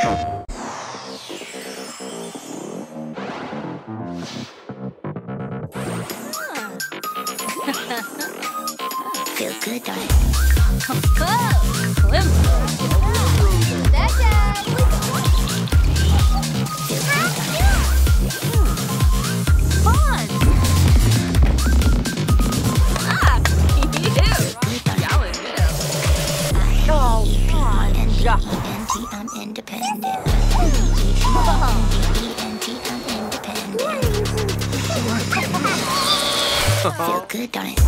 Feel good, darling. Oh, Glimmer. Feel good, darling.